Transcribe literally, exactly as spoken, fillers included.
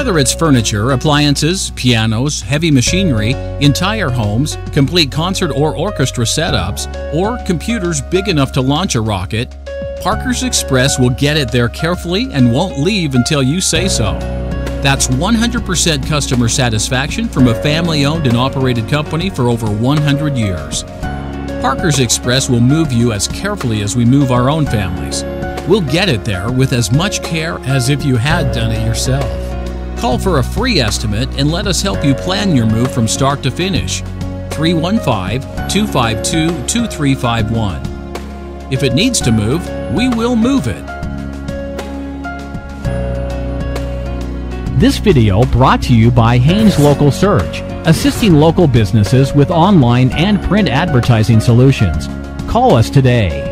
Whether it's furniture, appliances, pianos, heavy machinery, entire homes, complete concert or orchestra setups, or computers big enough to launch a rocket, Parker's Express will get it there carefully and won't leave until you say so. That's one hundred percent customer satisfaction from a family-owned and operated company for over one hundred years. Parker's Express will move you as carefully as we move our own families. We'll get it there with as much care as if you had done it yourself. Call for a free estimate and let us help you plan your move from start to finish. three one five, two five two, two three five one. If it needs to move, we will move it. This video brought to you by Haynes Local Search, assisting local businesses with online and print advertising solutions. Call us today.